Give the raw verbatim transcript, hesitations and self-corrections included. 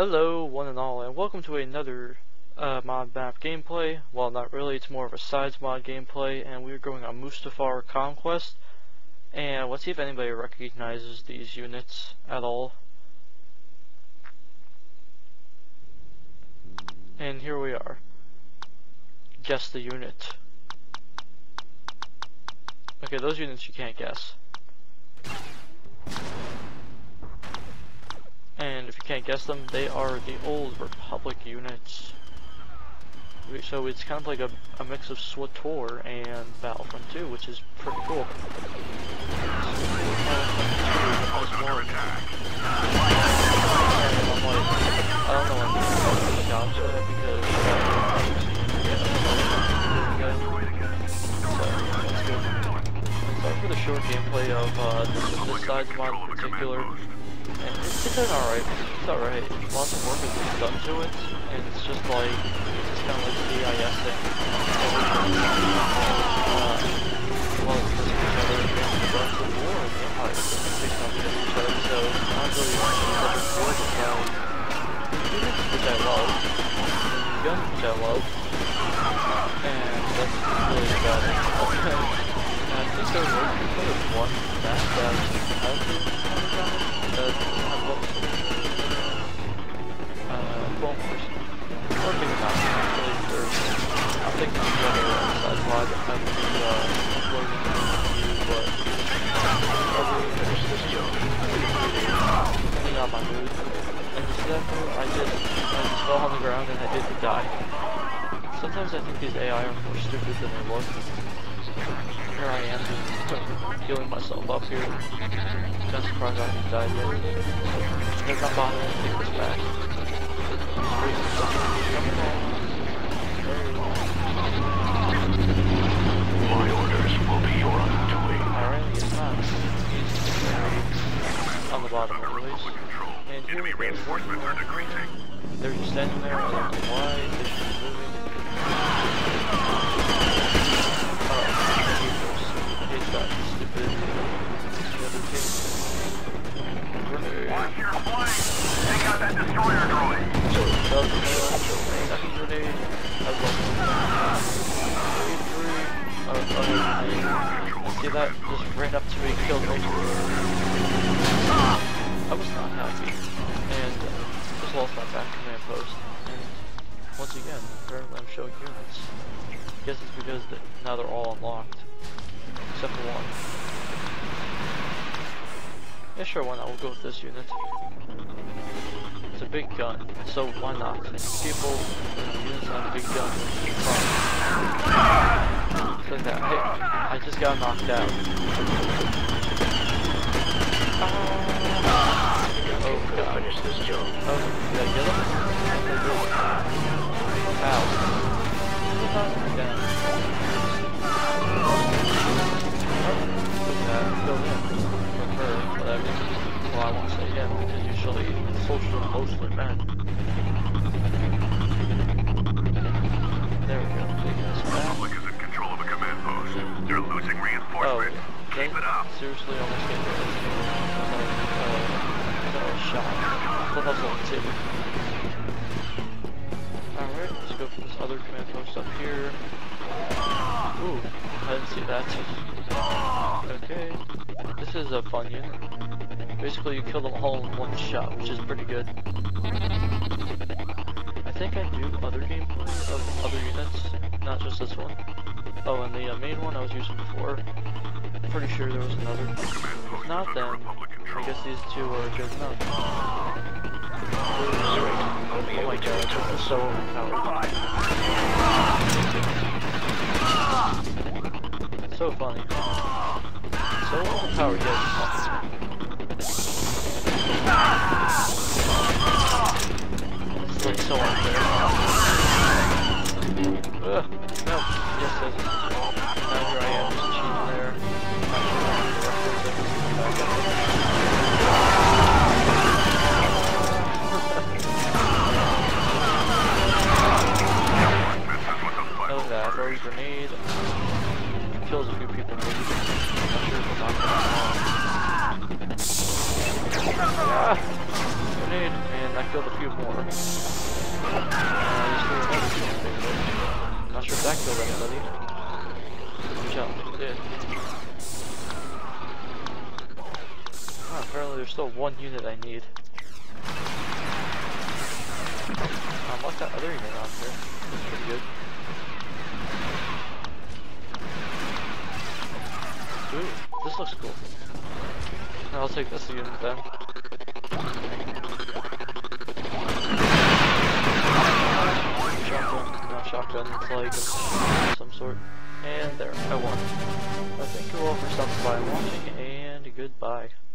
Hello one and all, and welcome to another uh, mod map gameplay. Well, not really, it's more of a sides mod gameplay, and we're going on Mustafar Conquest. And let's see if anybody recognizes these units at all. And here we are. Guess the unit. Okay, those units you can't guess. And if you can't guess them, they are the Old Republic units. So it's kind of like a, a mix of S W T O R and Battlefront two, which is pretty cool. I don't know what jobs are because yeah, so for the short gameplay of uh, this, this size mod in particular. And it's, it's alright, it's alright, lots of work has been done to it, and it's just like, it's just kind of like the D I S thing. Uh, well, it's just each other, and the rest of the war and the Empire, it's based on each other, so it's not really much of a war to tell. Units, which I love, and guns, which I love, and that's really about it. And I think there was one map that I think kind of Uh, well, we're thinking about it, actually, there's, I'm thinking of the other size mod that I will be, uh, uploading to you, but, I'll really finish this show, depending on my mood, and just therefore, I did, I just fell on the ground and I didn't die. Sometimes I think these A I are more stupid than they look. Here I am, healing myself up here. Not surprised I haven't died yet. So, they're not bothering to take this back. My orders will be your undoing. Alright, it's not. He's on the bottom of the list. And enemy reinforcements are decreasing. They're just standing there, I don't know why, they should be moving. Oh, I hate that stupid other kid. Watch your flank! Take out that destroyer droid! See that? Just ran up to me and killed me. I was not happy. And uh, just lost my back command post. And once again, apparently I'm showing units. I guess it's because that now they're all unlocked. Except for one. Yeah, sure, why not? We'll go with this unit. It's a big gun, so why not? People with units on a big gun. It's like that. Hey, I just got knocked out. Uh, oh, God. Finish this job. Oh, did I get him? Ow. Look at that. Go in. Whatever. Well, I won't say yet, because usually it's social mostly men. There we go. The Republic is in control of a command post. They're losing reinforcements. Oh, okay. Keep it up. Seriously, almost getting rid of this game. Oh, shot. What else on the table? Alright, let's go for this other command post up here. Ooh, I didn't see that. Okay. This is a fun unit. Basically, you kill them all in one shot, which is pretty good. I think I do other gameplay of other units, not just this one. Oh, and the uh, main one I was using before. I'm pretty sure there was another. If not, then I guess these two are good enough. Oh my god, this is so overpowered. So funny. So overpowered, yes. It's like so unfair. Ugh, no, yes, yes. Now here I am, just cheating there. Oh, that very grenade. Kills a few people, maybe. Yeah, grenade, man. and I killed a few more. Uh, I'm not sure if that killed anybody. Good job, it did. Oh, apparently there's still one unit I need. I um, left that other unit on here. That's pretty good. Ooh, this looks cool. I'll take this unit then. Shotgun, not shotgun, it's like a, some sort. And there, I won. Well, thank you all for stopping by and watching, and goodbye.